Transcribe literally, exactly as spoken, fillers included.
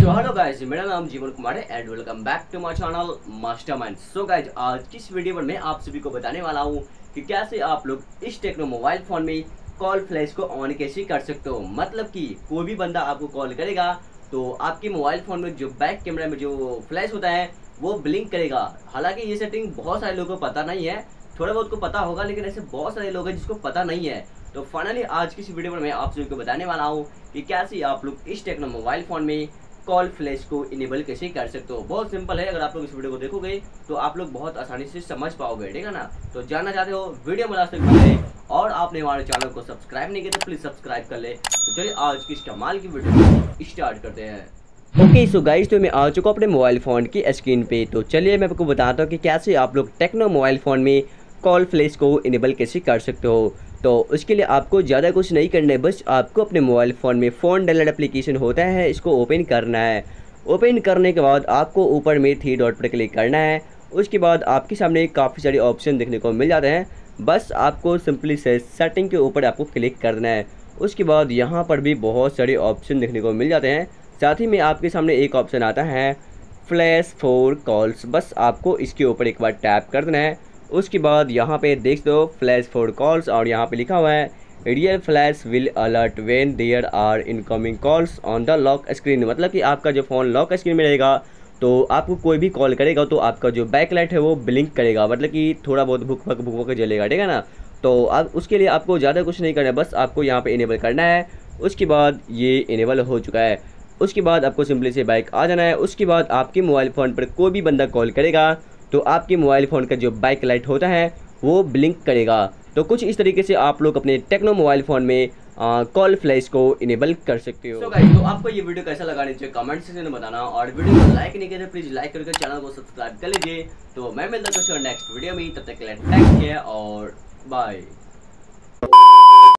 So hello guys, मेरा नाम जीवन कुमार है and welcome back to my channel Mastermind. So guys, आज की इस वीडियो पर मैं आप सभी को बताने वाला हूँ कि कैसे आप लोग इस टेक्नो मोबाइल फ़ोन में कॉल फ्लैश को ऑन कैसे कर सकते हो। मतलब कि कोई भी बंदा आपको कॉल करेगा तो आपके मोबाइल फ़ोन में जो बैक कैमरा में जो फ्लैश होता है वो ब्लिंक करेगा। हालाँकि ये सेटिंग बहुत सारे लोगों को पता नहीं है, थोड़ा बहुत को पता होगा लेकिन ऐसे बहुत सारे लोग हैं जिसको पता नहीं है। तो फाइनली आज की इस वीडियो पर मैं आप सभी को बताने वाला हूँ कि कैसे आप लोग इस टेक्नो मोबाइल फ़ोन में कॉल फ्लैश को इनेबल कैसे कर सकते हो। बहुत सिंपल है, अगर आप लोग इस वीडियो को देखोगे तो आप लोग बहुत आसानी से समझ पाओगे, ठीक है ना। तो जानना चाहते हो वीडियो में लास्ट तक देखो और आपने हमारे चैनल को सब्सक्राइब नहीं किया तो प्लीज़ सब्सक्राइब कर ले। तो चलिए आज की इस कमाल की वीडियो स्टार्ट करते हैं। ओके सो गाइस, तो मैं आ चुका हूँ अपने मोबाइल फ़ोन की स्क्रीन पे। तो चलिए मैं आपको बताता हूँ कि कैसे आप लोग टेक्नो मोबाइल फ़ोन में कॉल फ्लैश को इनेबल कैसे कर सकते हो। तो उसके लिए आपको ज़्यादा कुछ नहीं करना है, बस आपको अपने मोबाइल फ़ोन में फ़ोन डायलर एप्लीकेशन होता है, इसको ओपन करना है। ओपन करने के बाद आपको ऊपर में थ्री डॉट पर क्लिक करना है। उसके बाद आपके सामने काफ़ी सारे ऑप्शन देखने को मिल जाते हैं, बस आपको सिंपली से सेटिंग के ऊपर आपको क्लिक करना है। उसके बाद यहाँ पर भी बहुत सारे ऑप्शन देखने को मिल जाते हैं, साथ ही में आपके सामने एक ऑप्शन आता है फ्लैश फॉर कॉल्स, बस आपको इसके ऊपर एक बार टैप कर देना है। उसके बाद यहाँ पे देख दो फ्लैश फॉर कॉल्स और यहाँ पे लिखा हुआ है real flash will alert when there are incoming calls on the lock screen. मतलब कि आपका जो फ़ोन लॉक स्क्रीन में रहेगा तो आपको कोई भी कॉल करेगा तो आपका जो बैकलाइट है वो ब्लिंक करेगा, मतलब कि थोड़ा बहुत भुक भुक भुक भुक जलेगा, ठीक है ना। तो आप उसके लिए आपको ज़्यादा कुछ नहीं करना है, बस आपको यहाँ पर इनेबल करना है। उसके बाद ये इनेबल हो चुका है। उसके बाद आपको सिंपली से बैक आ जाना है। उसके बाद आपके मोबाइल फ़ोन पर कोई भी बंदा कॉल करेगा तो आपके मोबाइल फ़ोन का जो बैक लाइट होता है वो ब्लिंक करेगा। तो कुछ इस तरीके से आप लोग अपने टेक्नो मोबाइल फ़ोन में कॉल फ्लैश को इनेबल कर सकते हो। so guys, तो आपको ये वीडियो कैसा लगा नीचे कमेंट सेक्शन में बताना और वीडियो को लाइक नहीं किया तो प्लीज़ लाइक करके चैनल को सब्सक्राइब कर लीजिए। तो मैं मिलता हूँ नेक्स्ट वीडियो में, तब तक के लिए थैंक्स और बाय।